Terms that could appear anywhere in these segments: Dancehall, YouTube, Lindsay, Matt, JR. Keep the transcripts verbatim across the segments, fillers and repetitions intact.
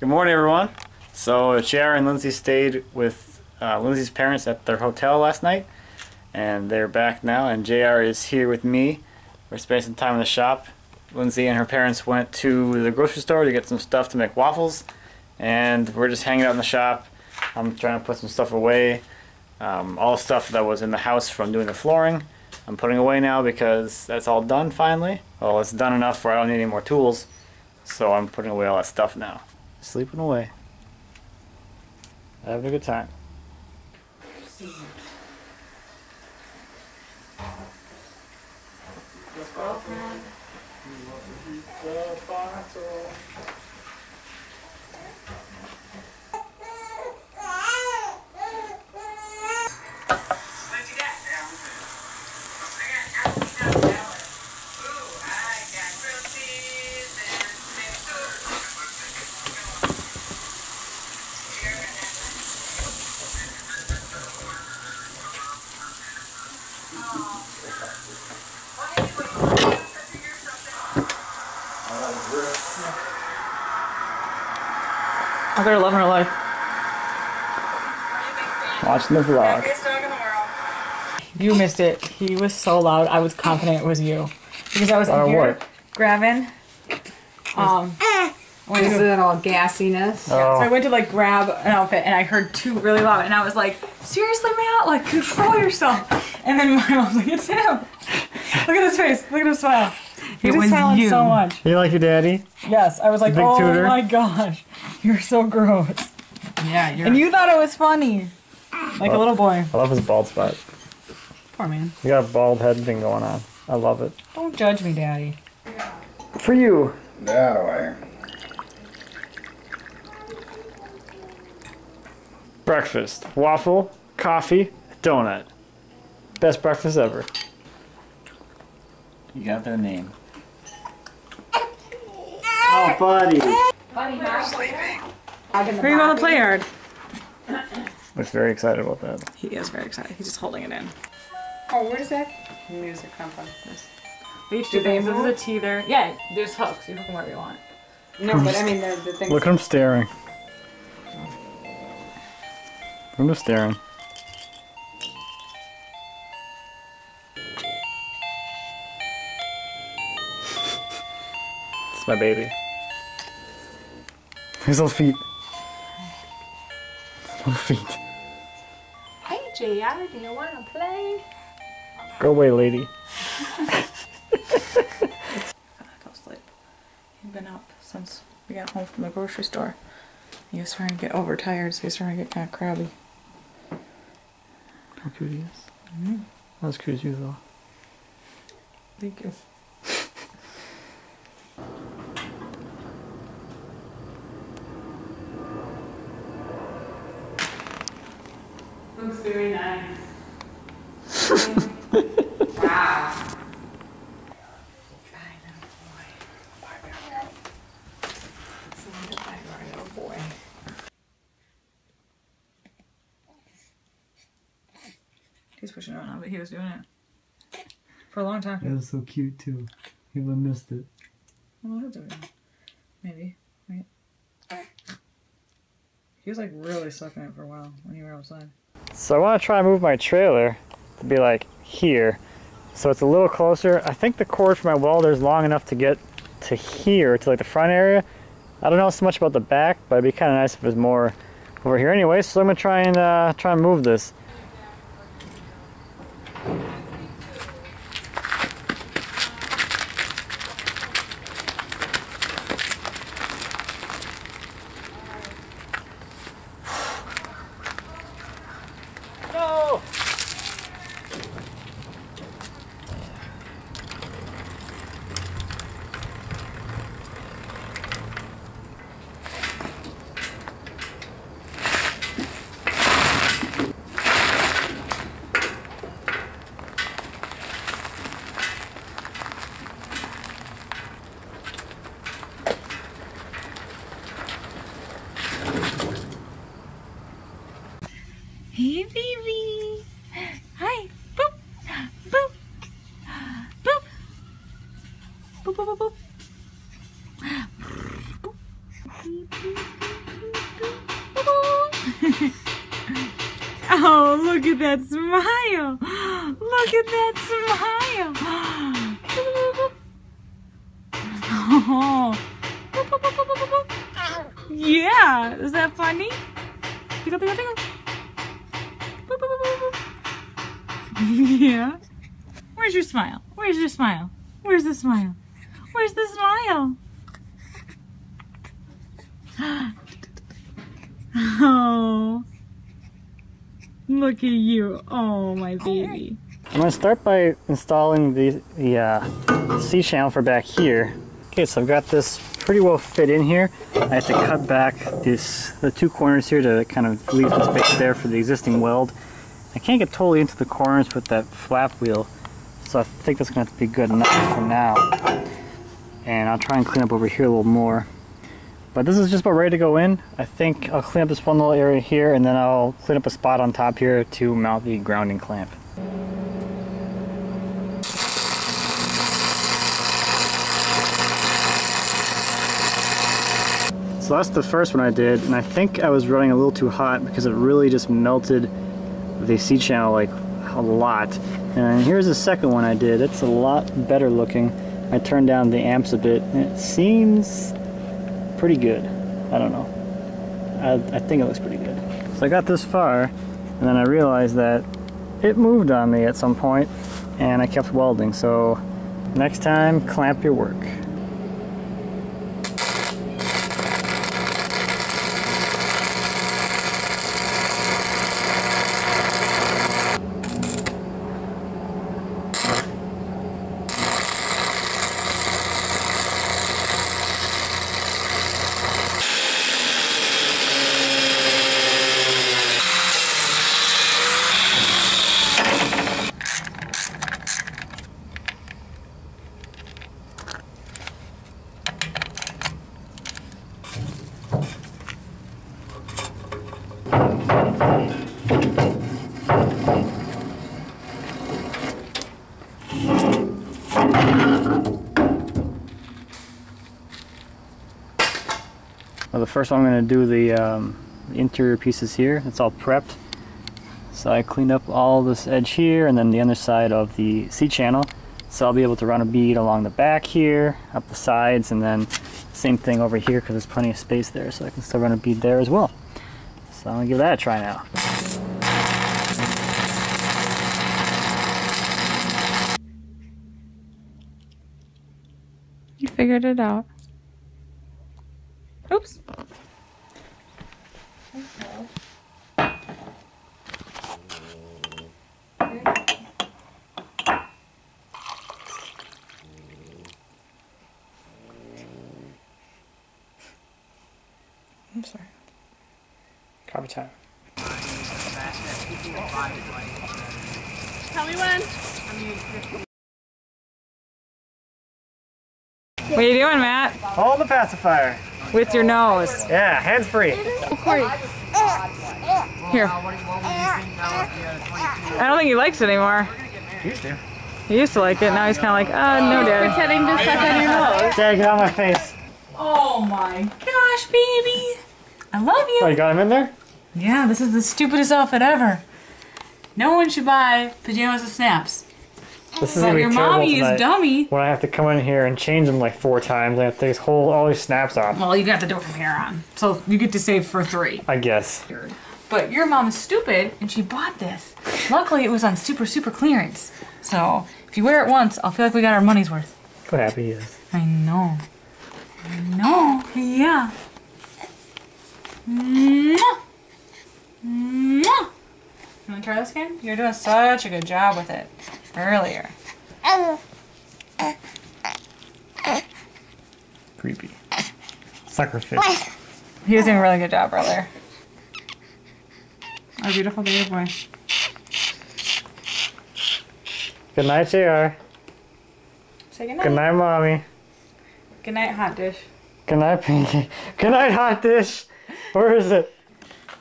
Good morning, everyone. So J R and Lindsay stayed with uh, Lindsay's parents at their hotel last night, and they're back now, and J R is here with me. We're spending some time in the shop. Lindsay and her parents went to the grocery store to get some stuff to make waffles, and we're just hanging out in the shop. I'm trying to put some stuff away. Um, all stuff that was in the house from doing the flooring, I'm putting away now because that's all done finally. Well, it's done enough where I don't need any more tools, so I'm putting away all that stuff now. Sleeping away. Having a good time. Oh, they're loving her life. Watching the vlog. You missed it. He was so loud. I was confident it was you because I was in here grabbing. Um, what is it? All gassiness. Oh. So I went to like grab an outfit and I heard two really loud and I was like, seriously, Matt, like control yourself. And then my mom's like, it's him. Look at his face. Look at his smile. He was you. So much. Are you like your daddy? Yes, I was like, oh tutor. My gosh, you're so gross. Yeah, you're. And you thought it was funny, like love, a little boy. I love his bald spot. Poor man. You got a bald head thing going on. I love it. Don't judge me, Daddy. For you. That way. Breakfast: waffle, coffee, donut. Best breakfast ever. You got their name. Oh, buddy. Buddy, they're sleeping. We're going to the play yard. Looks very excited about that. He is very excited. He's just holding it in. Oh, where does that music come from? We each do things. There's a tea there. Yeah, there's hooks. You hook them wherever you want. No, but I mean, the, the things. Look at him staring. I'm just staring. It's my baby. His little feet. His little feet. Hey, J R, do you want to play? Go away, lady. I fell asleep. He'd been up since we got home from the grocery store. He was starting to get overtired, so he was starting to get kind of crabby. How cute he is. Mm-hmm. Not as cute as you, though. Thank you. Looks very nice. Wow. Try little boy. It's a little bit little boy. He's pushing it on, but he was doing it for a long time. That was so cute too. He would have missed it. Well, he'll do it now. Maybe. Wait. He was like really sucking it for a while when you were outside. So I want to try and move my trailer to be like here, so it's a little closer. I think the cord for my welder is long enough to get to here, to like the front area. I don't know so much about the back, but it'd be kind of nice if it was more over here anyway, so I'm going to try and, uh, try and move this. Hey, baby! Hi! Boop! Boop! Boop! Boop, boop, boop, boop! Boop. Oh, look at that smile. Look at that smile. Oh. Yeah, is that funny? Tickle, tickle, tickle. Yeah. Where's your smile? Where's your smile? Where's the smile? Where's the smile? Oh. Look at you. Oh, my baby. I'm gonna start by installing the, the uh, C channel for back here. Okay, so I've got this pretty well fit in here. I have to cut back this, the two corners here to kind of leave the space there for the existing weld. I can't get totally into the corners with that flap wheel, so I think that's going to have to be good enough for now. And I'll try and clean up over here a little more. But this is just about ready to go in. I think I'll clean up this one little area here, and then I'll clean up a spot on top here to mount the grounding clamp. So that's the first one I did, and I think I was running a little too hot because it really just melted the C-channel like a lot. And here's the second one I did. It's a lot better looking. I turned down the amps a bit, and it seems pretty good. I don't know. I, I think it looks pretty good. So I got this far, and then I realized that it moved on me at some point, and I kept welding. So next time, clamp your work. Well, the first one I'm going to do the, um, the interior pieces here. It's all prepped. So I cleaned up all this edge here and then the underside of the C-channel. So I'll be able to run a bead along the back here, up the sides, and then same thing over here because there's plenty of space there. So I can still run a bead there as well. So I'm going to give that a try now. You figured it out. Oops. Okay. I'm sorry. Copy time. Tell me when. What are you doing, Matt? Hold the pacifier. With your nose. Yeah, hands free. Here. I don't think he likes it anymore. He used to. He used to like it. Now he's kind of like, oh, no, Dad. He's pretending to suck on your nose. Dad, get out of my face. Oh my gosh, baby. I love you. Oh, you got him in there? Yeah, this is the stupidest outfit ever. No one should buy pajamas with snaps. This is gonna be terrible tonight. Your mommy is dummy. When I have to come in here and change them like four times, I have to take this whole, all these snaps off. Well, you got to do it from here on. So you get to save for three. I guess. But your mom's stupid, and she bought this. Luckily, it was on super, super clearance. So if you wear it once, I'll feel like we got our money's worth. Look how happy he is. I know. I know. Yeah. Mwah. Mwah. You want to try this again? You're doing such a good job with it. Earlier. Creepy. Suckerfish. He was doing a really good job earlier. Our beautiful baby boy. Good night, J R. Say good night. Good night, Mommy. Good night, Hot Dish. Good night, Pinky. Good night, Hot Dish. Where is it?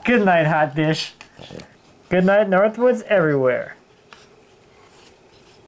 Good night, Hot Dish. Good night, Northwoods everywhere.